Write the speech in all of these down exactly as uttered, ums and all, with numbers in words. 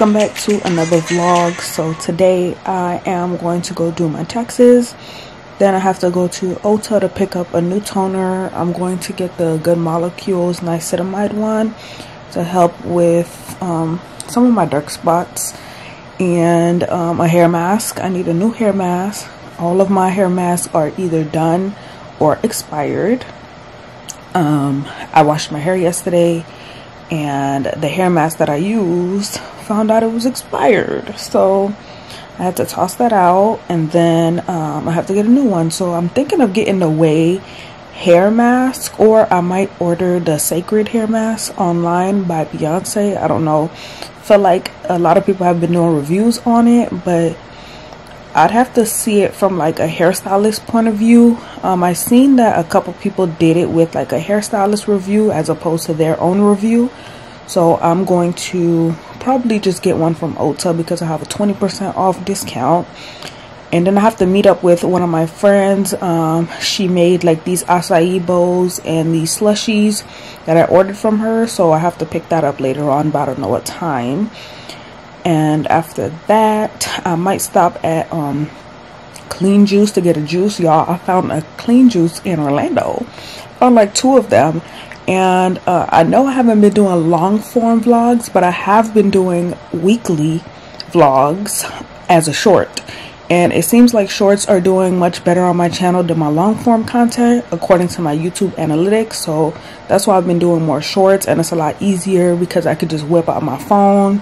Welcome back to another vlog. So today I am going to go do my taxes. Then I have to go to Ulta to pick up a new toner. I'm going to get the Good Molecules Niacinamide one to help with um, some of my dark spots. And um, a hair mask. I need a new hair mask. All of my hair masks are either done or expired. Um, I washed my hair yesterday. And the hair mask that I used, found out it was expired, so I had to toss that out. And then um, I have to get a new one, so I'm thinking of getting the Way hair mask, or I might order the Sacred hair mask online by Beyonce. I don't know, I feel like a lot of people have been doing reviews on it, but I'd have to see it from like a hairstylist point of view. Um, I seen that a couple people did it with like a hairstylist review as opposed to their own review. So I'm going to probably just get one from Ulta because I have a twenty percent off discount. And then I have to meet up with one of my friends. Um, she made like these acai bowls and these slushies that I ordered from her. So I have to pick that up later on, but I don't know what time. And after that, I might stop at um, Clean Juice to get a juice. Y'all, I found a Clean Juice in Orlando. Found like two of them. And uh, I know I haven't been doing long form vlogs, but I have been doing weekly vlogs as a short. And it seems like shorts are doing much better on my channel than my long form content, according to my YouTube analytics. So that's why I've been doing more shorts, and it's a lot easier because I could just whip out my phone,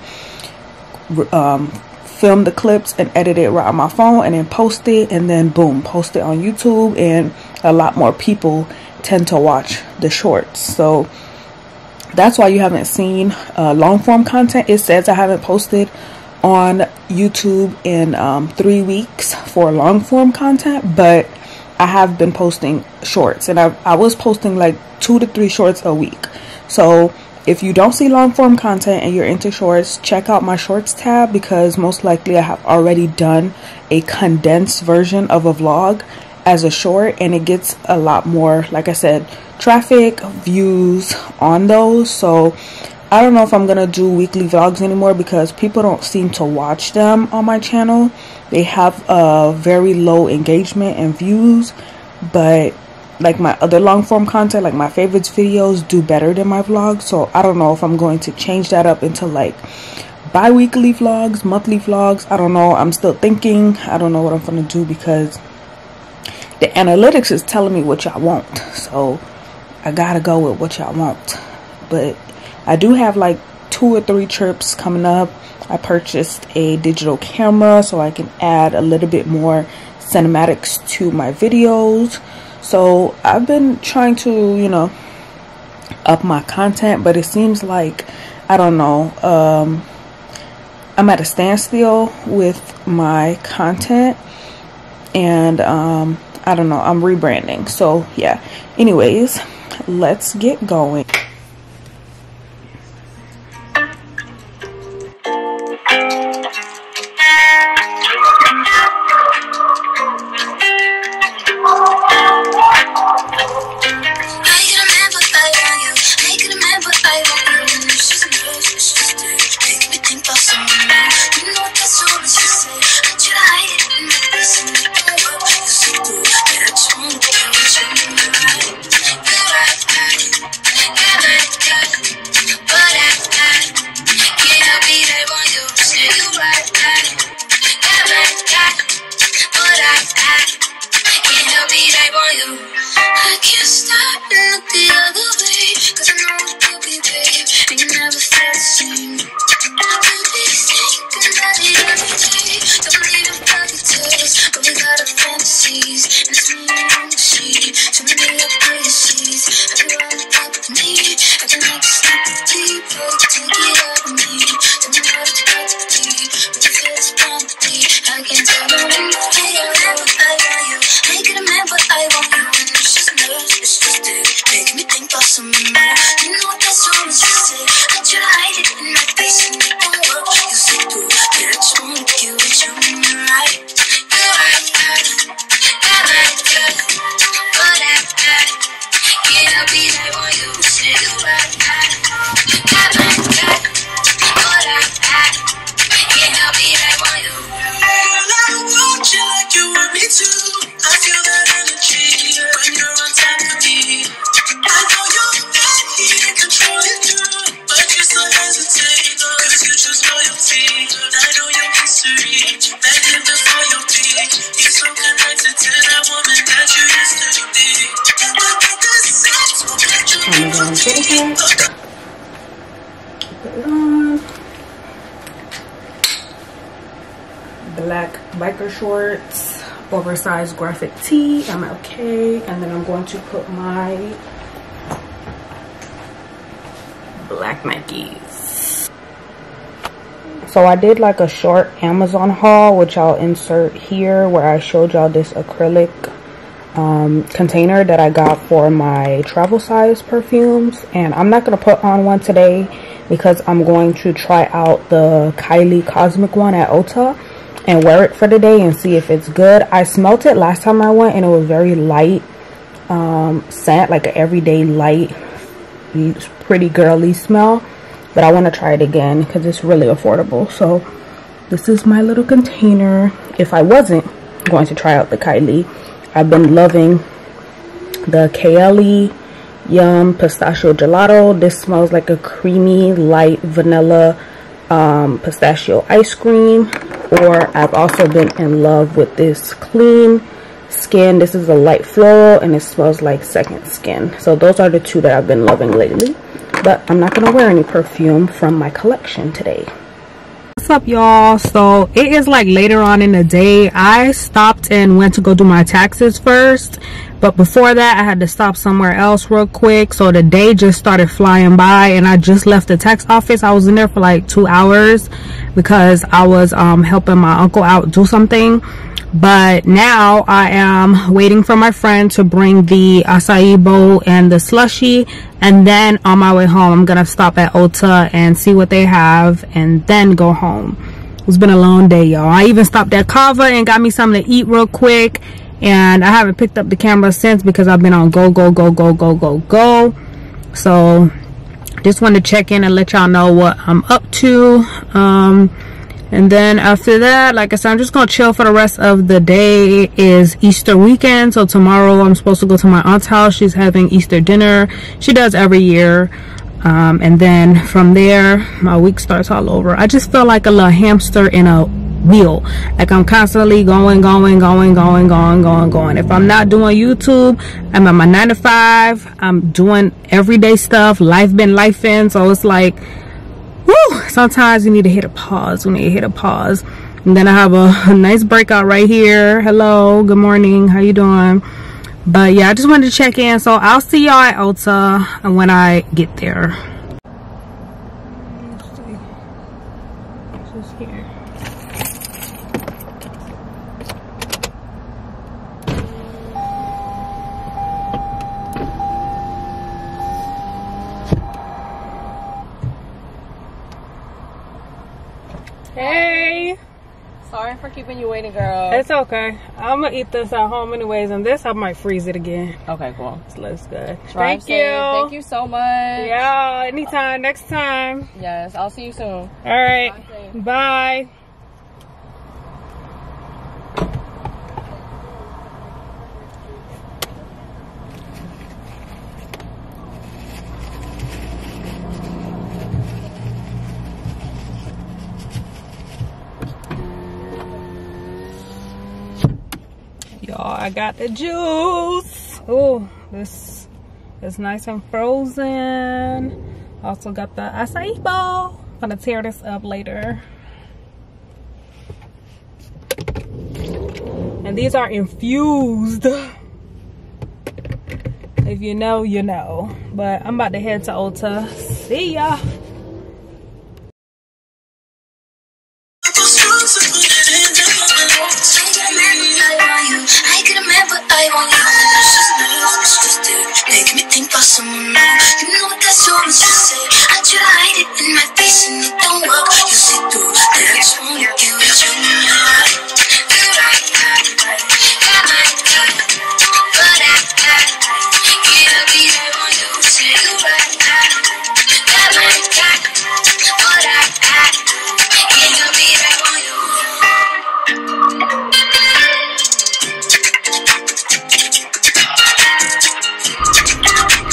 um, film the clips and edit it right on my phone, and then post it, and then boom, post it on YouTube, and a lot more people tend to watch the shorts. So that's why you haven't seen uh, long form content. It says I haven't posted on YouTube in um, three weeks for long form content, but I have been posting shorts, and I, I was posting like two to three shorts a week. So if you don't see long form content and you're into shorts, check out my shorts tab, because most likely I have already done a condensed version of a vlog as a short, and it gets a lot more, like I said, traffic, views on those. So I don't know if I'm gonna do weekly vlogs anymore because people don't seem to watch them on my channel. They have a very low engagement and views, but like my other long form content, like my favorites videos, do better than my vlogs. So I don't know if I'm going to change that up into like bi-weekly vlogs, monthly vlogs. I don't know, I'm still thinking. I don't know what I'm gonna do because the analytics is telling me what y'all want, so I gotta go with what y'all want. But I do have like two or three trips coming up. I purchased a digital camera so I can add a little bit more cinematics to my videos. So I've been trying to, you know, up my content, but it seems like, I don't know, um, I'm at a standstill with my content, and um, I don't know, I'm rebranding. So yeah, anyways, let's get going. begging to loyalty. You're so connected to that woman that you used to be. I'm gonna get it here. Put it on. Black biker shorts, oversized graphic tee. I'm okay, and then I'm going to put my black Nikes. So I did like a short Amazon haul, which I'll insert here, where I showed y'all this acrylic um, container that I got for my travel size perfumes. And I'm not going to put on one today because I'm going to try out the Kylie Cosmic one at Ulta and wear it for the day and see if it's good. I smelt it last time I went and it was very light um, scent, like an everyday light, pretty girly smell, but I want to try it again because it's really affordable. So this is my little container. If I wasn't going to try out the Kylie, I've been loving the Kayali Yum Pistachio Gelato. This smells like a creamy light vanilla um, pistachio ice cream. Or I've also been in love with this Clean Skin. This is a light floral and it smells like Second Skin. So those are the two that I've been loving lately, but I'm not gonna wear any perfume from my collection today. What's up, y'all? So it is like later on in the day. I stopped and went to go do my taxes first, but before that I had to stop somewhere else real quick. So the day just started flying by and I just left the tax office. I was in there for like two hours because I was um helping my uncle out do something. But now I am waiting for my friend to bring the acai bowl and the slushie, and then on my way home I'm gonna stop at Ulta and see what they have and then go home. It's been a long day, y'all. I even stopped at Carver and got me something to eat real quick, and I haven't picked up the camera since because I've been on go go go go go go go. So just wanted to check in and let y'all know what I'm up to. um And then after that, like I said, I'm just going to chill for the rest of the day. It is Easter weekend, so tomorrow I'm supposed to go to my aunt's house. She's having Easter dinner. She does every year. Um, and then from there, my week starts all over. I just feel like a little hamster in a wheel. Like I'm constantly going, going, going, going, going, going, going. If I'm not doing YouTube, I'm at my nine to five. I'm doing everyday stuff. Life been life-in, so it's like... Woo! Sometimes you need to hit a pause. We need to hit a pause. And then I have a, a nice breakout right here. Hello. Good morning. How you doing? But yeah, I just wanted to check in. So I'll see y'all at Ulta when I get there. This is here. Hey, sorry for keeping you waiting, girl. It's okay. I'm gonna eat this at home anyways, and this I might freeze it again. Okay, cool. This looks good. Drive thank safe. You thank you so much. Yeah, anytime. Next time. Yes, I'll see you soon. All right, bye. I got the juice. Oh, this is nice and frozen. Also got the acai bowl. I'm gonna tear this up later. And these are infused. If you know, you know. But I'm about to head to Ulta. See ya.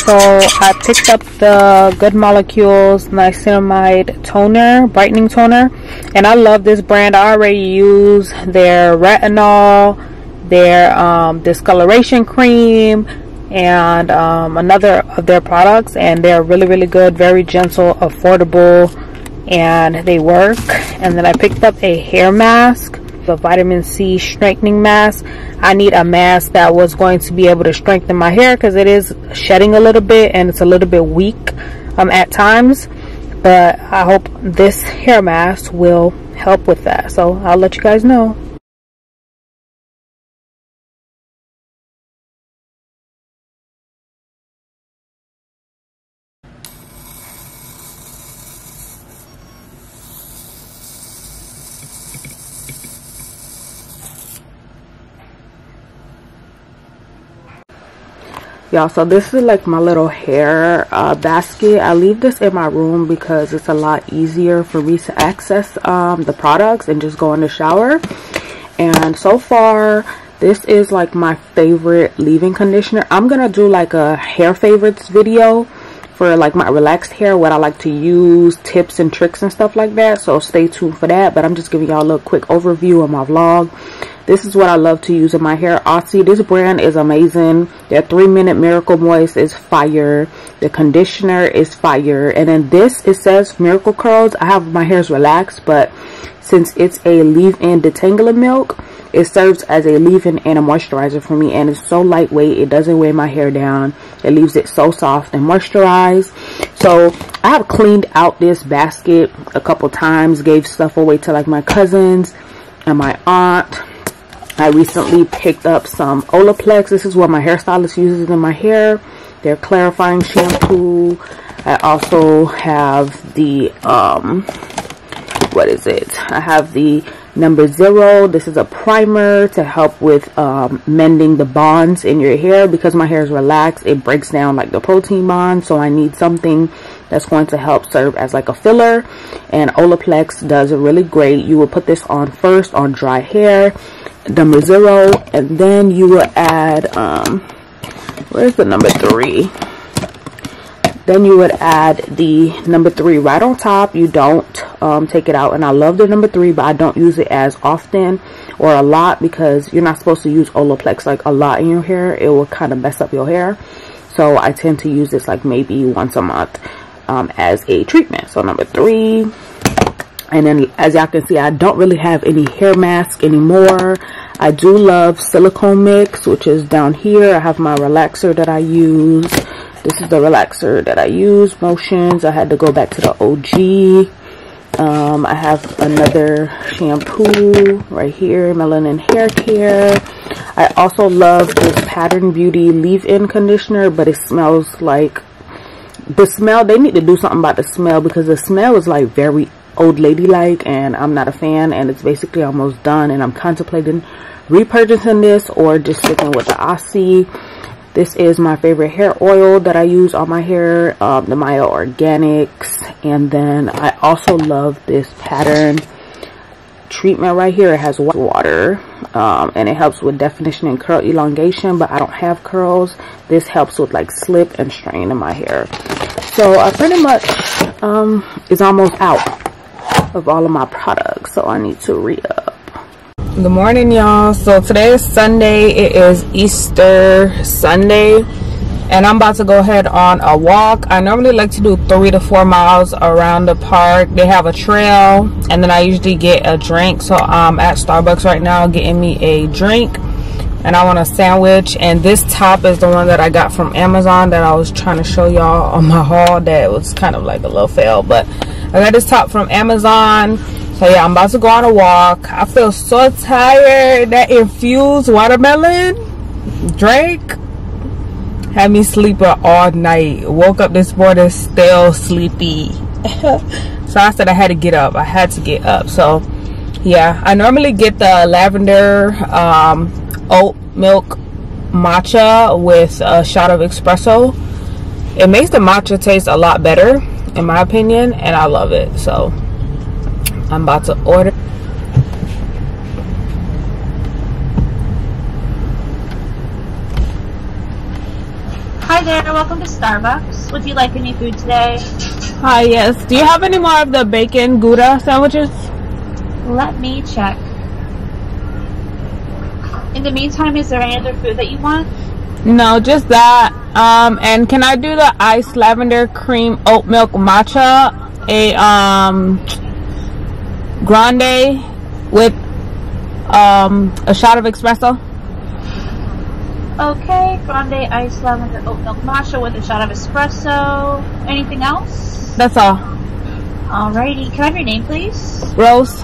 So I picked up the Good Molecules Niacinamide toner, brightening toner. And I love this brand. I already use their retinol, their um, discoloration cream, and um, another of their products, and they're really, really good, very gentle, affordable, and they work. And then I picked up a hair mask, the vitamin C strengthening mask. I need a mask that was going to be able to strengthen my hair because it is shedding a little bit and it's a little bit weak um, at times, but I hope this hair mask will help with that, so I'll let you guys know. Y'all, so this is like my little hair uh, basket. I leave this in my room because it's a lot easier for me to access um, the products and just go in the shower. And so far, this is like my favorite leave-in conditioner. I'm going to do like a hair favorites video for like my relaxed hair, what I like to use, tips and tricks and stuff like that. So stay tuned for that. But I'm just giving y'all a little quick overview of my vlog. This is what I love to use in my hair. Aussie, this brand is amazing. Their three minute Miracle Moist is fire. The conditioner is fire. And then this, it says Miracle Curls. I have my hair's relaxed, but since it's a leave-in detangler milk, it serves as a leave-in and a moisturizer for me. And it's so lightweight. It doesn't weigh my hair down. It leaves it so soft and moisturized. So I have cleaned out this basket a couple times. Gave stuff away to like my cousins and my aunt. I recently picked up some Olaplex. This is what my hairstylist uses in my hair. Their clarifying shampoo. I also have the, um, what is it? I have the number zero. This is a primer to help with um, mending the bonds in your hair. Because my hair is relaxed, it breaks down like the protein bond. So I need something that's going to help serve as like a filler. And Olaplex does it really great. You will put this on first on dry hair. Number zero, and then you will add um where's the number three, then you would add the number three right on top. You don't um take it out. And I love the number three, but I don't use it as often or a lot because you're not supposed to use Olaplex like a lot in your hair. It will kind of mess up your hair, so I tend to use this like maybe once a month um as a treatment. So number three. And then, as y'all can see, I don't really have any hair mask anymore. I do love silicone mix, which is down here. I have my relaxer that I use. This is the relaxer that I use, Motions. I had to go back to the O G. Um, I have another shampoo right here, Melanin Hair Care. I also love this Pattern Beauty leave-in conditioner, but it smells like... The smell, they need to do something about the smell because the smell is like very old lady like, and I'm not a fan. And it's basically almost done, and I'm contemplating repurchasing this or just sticking with the Aussie. This is my favorite hair oil that I use on my hair, um, the Mayo Organics. And then I also love this Pattern treatment right here. It has water um, and it helps with definition and curl elongation, but I don't have curls. This helps with like slip and strain in my hair. So I pretty much um, is almost out of all of my products, so I need to re-up. Good morning, y'all. So today is Sunday. It is Easter Sunday, and I'm about to go ahead on a walk. I normally like to do three to four miles around the park. They have a trail, and then I usually get a drink. So I'm at Starbucks right now getting me a drink, and I want a sandwich. And this top is the one that I got from Amazon that I was trying to show y'all on my haul that was kind of like a little fail, but I got this top from Amazon. So yeah, I'm about to go on a walk. I feel so tired. That infused watermelon drink had me sleeping all night. Woke up this morning still sleepy. So I said I had to get up. I had to get up. So yeah, I normally get the lavender um, oat milk matcha with a shot of espresso. It makes the matcha taste a lot better, in my opinion, and I love it. So I'm about to order. Hi there, welcome to Starbucks. Would you like any food today? Hi, yes. Do you have any more of the bacon Gouda sandwiches? Let me check. In the meantime, is there any other food that you want? No, just that. Um, and can I do the iced lavender cream oat milk matcha? A um, grande with um, a shot of espresso? Okay, grande iced lavender oat milk matcha with a shot of espresso. Anything else? That's all. Alrighty. Can I have your name, please? Rose.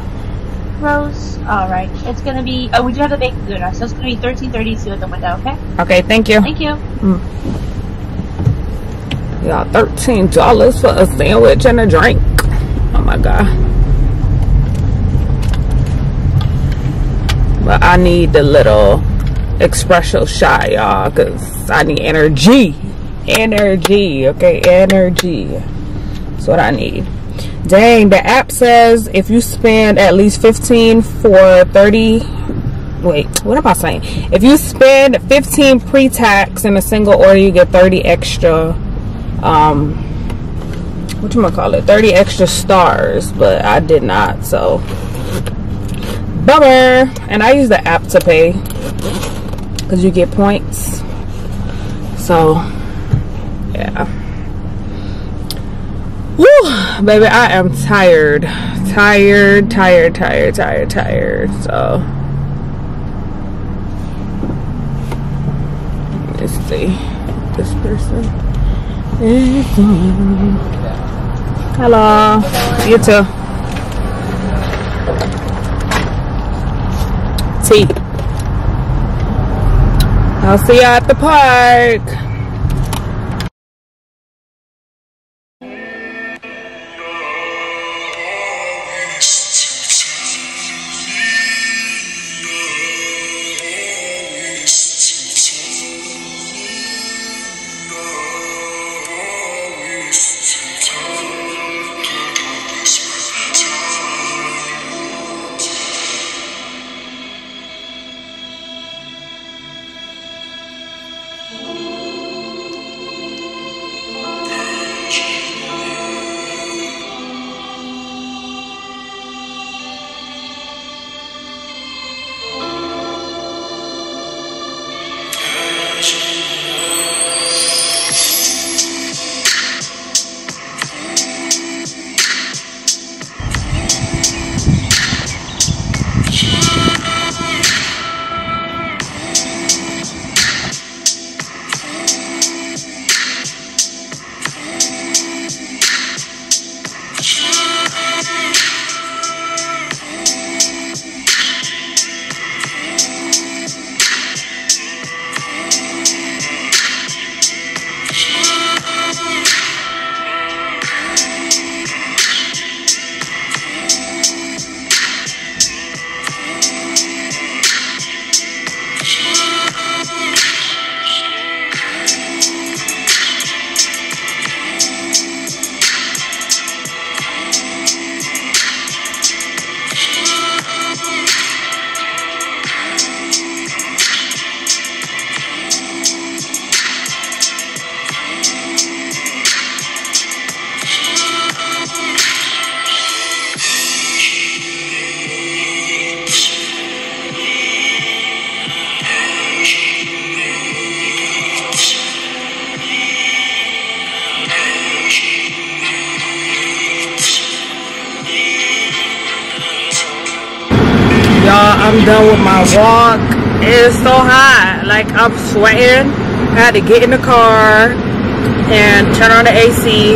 Rose. Alright. It's going to be... Oh, we do have the bacon good now, so it's going to be thirteen thirty-two at the window, okay? Okay, thank you. Thank you. Mm. Y'all, thirteen dollars for a sandwich and a drink. Oh, my God. But I need the little espresso shot, y'all, because I need energy. Energy, okay? Energy. That's what I need. Dang, the app says if you spend at least fifteen for thirty, wait, what am I saying? If you spend fifteen pre-tax in a single order, you get thirty extra, um, whatchamacallit, thirty extra stars, but I did not, so, bummer. And I use the app to pay, because you get points, so, yeah. Woo, baby, I am tired. Tired, tired, tired, tired, tired. So, let's see. This person. Hello. You too. Tea. I'll see you at the park. I'm done with my walk. It's so hot, like I'm sweating. I had to get in the car and turn on the A C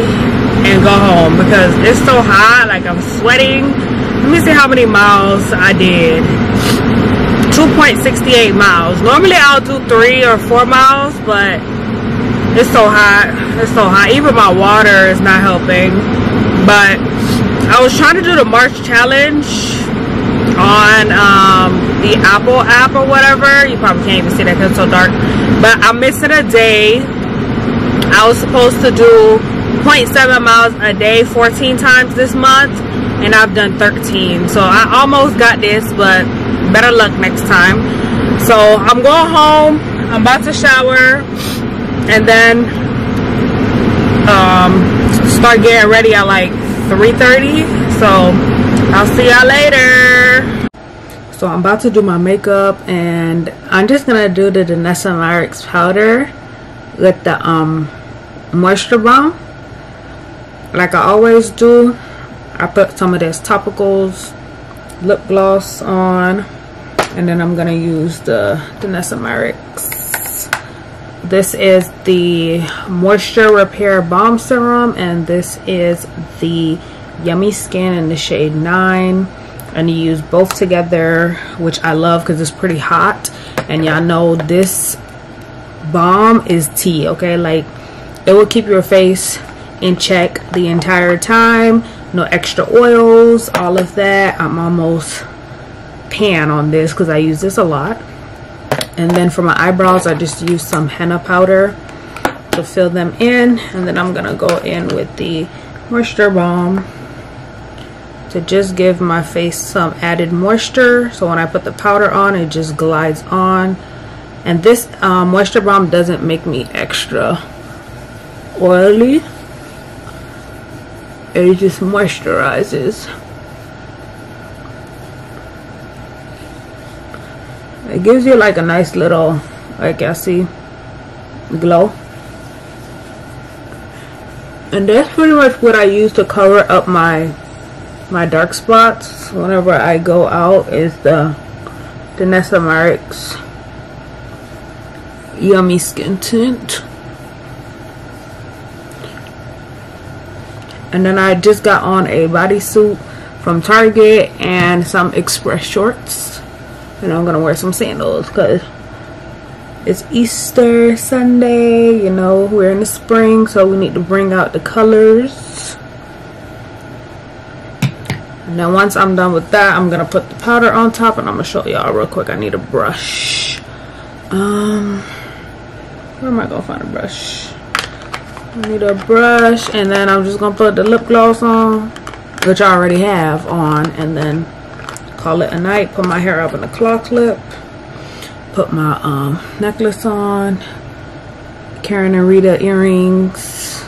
and go home because it's so hot, like I'm sweating. Let me see how many miles I did. two point six eight miles. Normally I'll do three or four miles, but it's so hot, it's so hot. Even my water is not helping. But I was trying to do the March challenge on um the Apple app or whatever. You probably can't even see that because it's so dark, but I'm missing a day. I was supposed to do zero point seven miles a day fourteen times this month, and I've done thirteen, so I almost got this, but better luck next time. So I'm going home, I'm about to shower, and then um start getting ready at like three thirty. So I'll see y'all later. So I'm about to do my makeup, and I'm just gonna do the Danessa Myricks powder with the um moisture balm like I always do. I put some of this Topicals lip gloss on, and then I'm gonna use the Danessa Myricks. This is the moisture repair balm serum, and this is the Yummy Skin in the shade nine. And you use both together, which I love because it's pretty hot, and y'all know this balm is tea, okay? Like, it will keep your face in check the entire time. No extra oils, all of that. I'm almost pan on this because I use this a lot. And then for my eyebrows, I just use some henna powder to fill them in, and then I'm gonna go in with the moisture balm to just give my face some added moisture, so when I put the powder on, it just glides on. And this um, moisture balm doesn't make me extra oily, it just moisturizes. It gives you like a nice little, like y'all see, glow. And that's pretty much what I use to cover up my my dark spots whenever I go out, is the Danessa Myricks Yummy Skin Tint. And then I just got on a bodysuit from Target and some Express shorts, and I'm gonna wear some sandals because it's Easter Sunday, you know, we're in the spring, so we need to bring out the colors. And then once I'm done with that, I'm gonna put the powder on top, and I'm gonna show y'all real quick. I need a brush. Um, where am I gonna find a brush? I need a brush, and then I'm just gonna put the lip gloss on, which I already have on, and then call it a night. Put my hair up in a claw clip. Put my um necklace on. Karen and Rita earrings.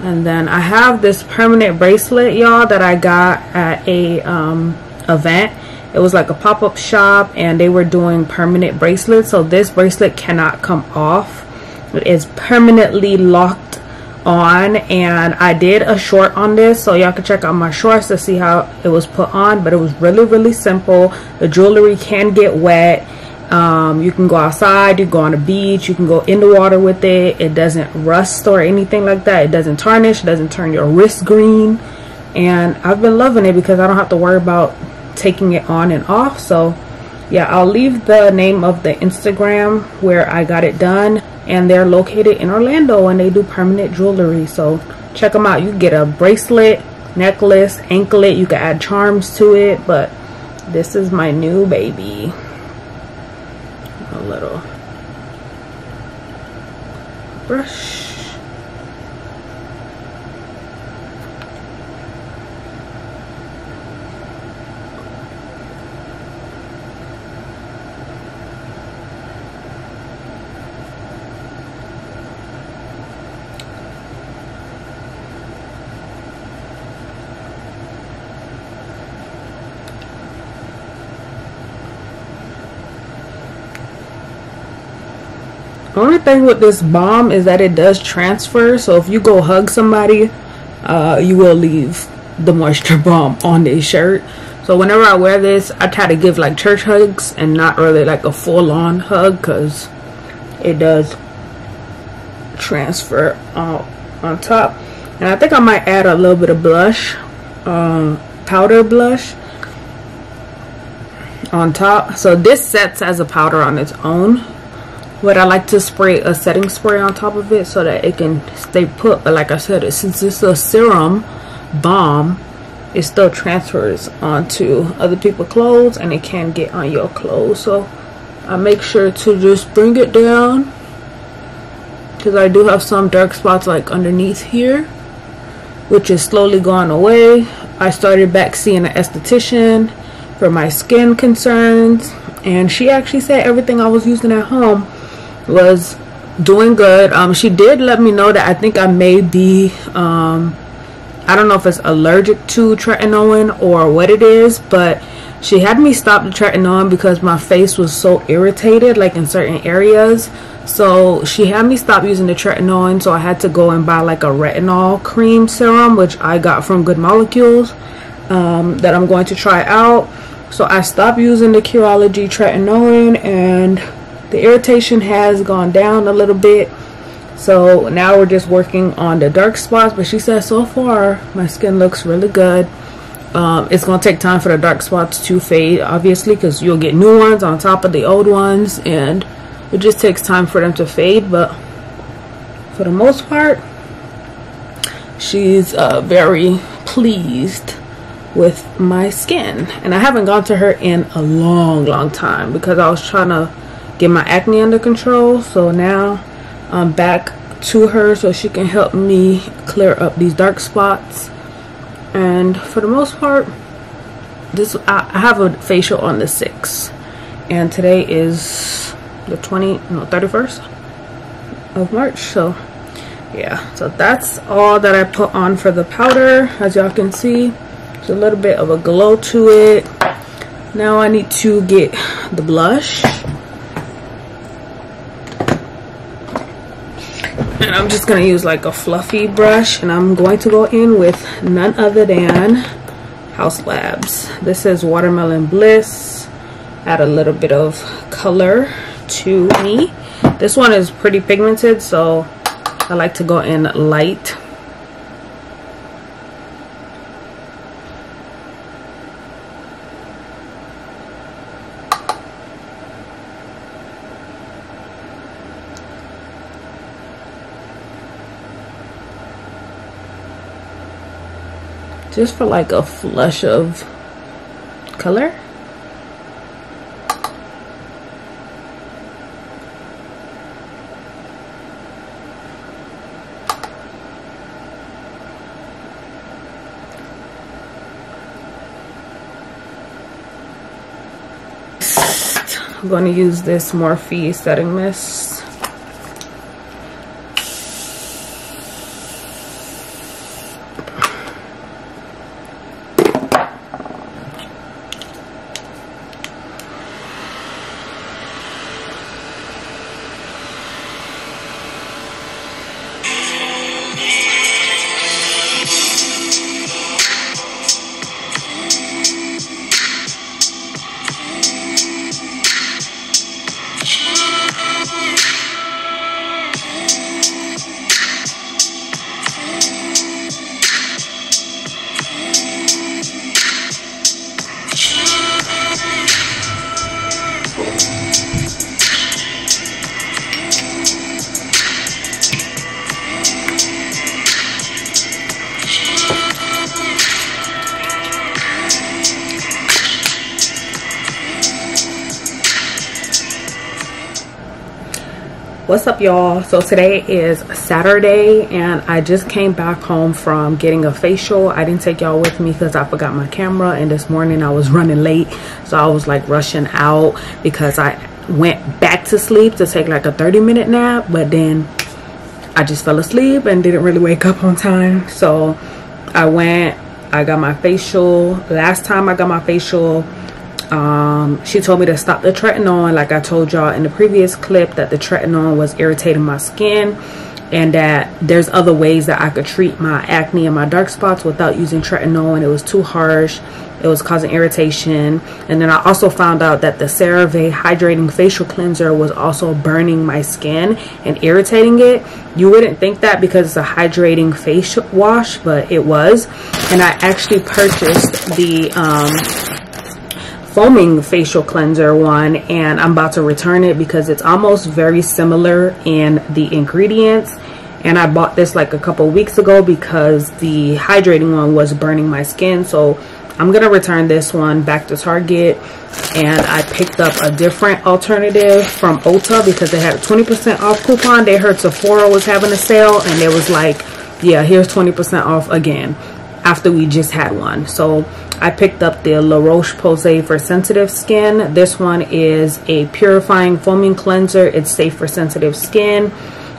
And then I have this permanent bracelet, y'all, that I got at a um, event. It was like a pop-up shop, and they were doing permanent bracelets. So this bracelet cannot come off. It is permanently locked on, and I did a short on this, so y'all can check out my shorts to see how it was put on. But it was really, really simple. The jewelry can get wet. Um, you can go outside, you can go on the beach, you can go in the water with it. It doesn't rust or anything like that. It doesn't tarnish, it doesn't turn your wrist green. And I've been loving it because I don't have to worry about taking it on and off. So yeah, I'll leave the name of the Instagram where I got it done. And they're located in Orlando, and they do permanent jewelry. So check them out. You can get a bracelet, necklace, anklet. You can add charms to it. But this is my new baby. A little brush. Only thing with this balm is that it does transfer, so if you go hug somebody, uh, you will leave the moisture balm on their shirt. So whenever I wear this, I try to give like church hugs and not really like a full-on hug, because it does transfer on, on top. And I think I might add a little bit of blush, um, powder blush on top. So this sets as a powder on its own, but I like to spray a setting spray on top of it so that it can stay put. But like I said, since it's a serum balm, it still transfers onto other people's clothes, and it can get on your clothes. So I make sure to just bring it down, because I do have some dark spots like underneath here, which is slowly going away. I started back seeing an esthetician for my skin concerns, and she actually said everything I was using at home was doing good. Um she did let me know that I think I may be um I don't know if it's allergic to tretinoin or what it is, but she had me stop the tretinoin because my face was so irritated, like in certain areas. So she had me stop using the tretinoin, so I had to go and buy like a retinol cream serum, which I got from Good Molecules, um, that I'm going to try out. So I stopped using the Curology tretinoin, and the irritation has gone down a little bit. So now we're just working on the dark spots, but she said so far my skin looks really good. Um, it's going to take time for the dark spots to fade, obviously, because you'll get new ones on top of the old ones, and it just takes time for them to fade. But for the most part, she's uh, very pleased with my skin. And I haven't gone to her in a long, long time because I was trying to get my acne under control. So now I'm back to her so she can help me clear up these dark spots. And for the most part, this I, I have a facial on the sixth, and today is the twentieth, no thirty-first of March. So yeah, so that's all that I put on for the powder. As y'all can see, there's a little bit of a glow to it. Now I need to get the blush. And I'm just going to use like a fluffy brush, and I'm going to go in with none other than House Labs. This is Watermelon Bliss. Add a little bit of color to me. This one is pretty pigmented, so I like to go in light. Just for like a flush of color. I'm going to use this Morphe setting mist. What's up, y'all? So today is Saturday, and I just came back home from getting a facial. I didn't take y'all with me because I forgot my camera, and this morning I was running late, so I was like rushing out because I went back to sleep to take like a thirty minute nap, but then I just fell asleep and didn't really wake up on time. So I went, I got my facial. Last time I got my facial, Um, she told me to stop the tretinoin. Like I told y'all in the previous clip, that the tretinoin was irritating my skin, and that there's other ways that I could treat my acne and my dark spots without using tretinoin. It was too harsh, it was causing irritation. And then I also found out that the CeraVe hydrating facial cleanser was also burning my skin and irritating it. You wouldn't think that because it's a hydrating face wash, but it was. And I actually purchased the um foaming facial cleanser one, and I'm about to return it because it's almost very similar in the ingredients. And I bought this like a couple weeks ago because the hydrating one was burning my skin. So I'm gonna return this one back to Target, and I picked up a different alternative from Ulta because they had a twenty percent off coupon. They heard Sephora was having a sale, and it was like, yeah, here's twenty percent off again after we just had one. So I picked up the La Roche-Posay for sensitive skin. This one is a purifying foaming cleanser. It's safe for sensitive skin.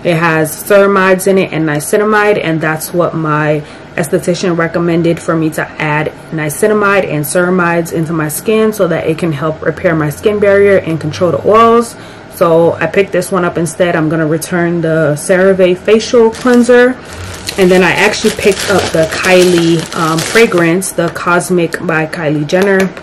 It has ceramides in it and niacinamide, and that's what my esthetician recommended for me to add niacinamide and ceramides into my skin so that it can help repair my skin barrier and control the oils. So I picked this one up instead. I'm going to return the CeraVe facial cleanser. And then I actually picked up the Kylie um, fragrance, the Cosmic by Kylie Jenner.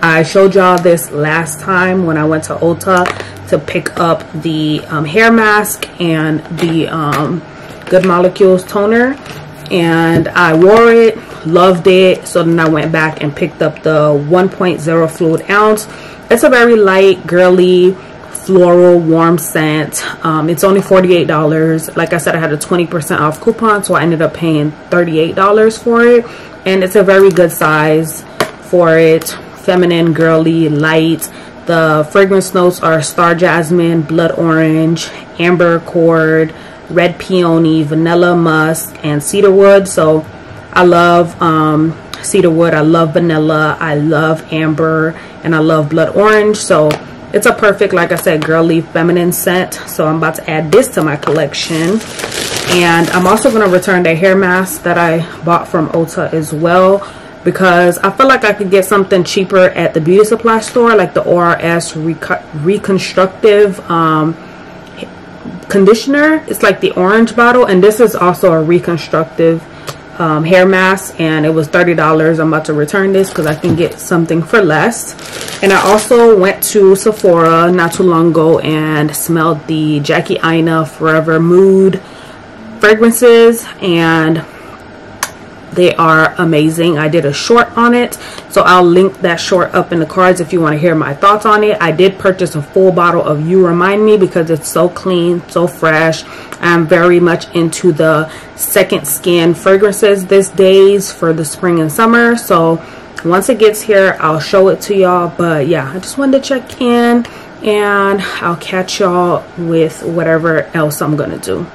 I showed y'all this last time when I went to Ulta to pick up the um, hair mask and the um, Good Molecules toner. And I wore it, loved it. So then I went back and picked up the one point zero fluid ounce. It's a very light, girly, floral warm scent. Um, it's only forty-eight dollars. Like I said, I had a twenty percent off coupon, so I ended up paying thirty-eight dollars for it. And it's a very good size for it. Feminine, girly, light. The fragrance notes are star jasmine, blood orange, amber cord, red peony, vanilla musk, and cedarwood. So I love um, cedarwood. I love vanilla. I love amber, and I love blood orange. So it's a perfect, like I said, girly, feminine scent. So I'm about to add this to my collection. And I'm also going to return the hair mask that I bought from Ulta as well, because I feel like I could get something cheaper at the beauty supply store, like the O R S Reconstructive um, Conditioner. It's like the orange bottle. And this is also a reconstructive um, hair mask. And it was thirty dollars. I'm about to return this because I can get something for less. And I also went to Sephora not too long ago and smelled the Jackie Ina Forever Mood fragrances, and they are amazing. I did a short on it, so I'll link that short up in the cards if you want to hear my thoughts on it. I did purchase a full bottle of You Remind Me because it's so clean, so fresh. I'm very much into the second skin fragrances these days for the spring and summer, so once it gets here, I'll show it to y'all. But yeah, I just wanted to check in, and I'll catch y'all with whatever else I'm gonna do.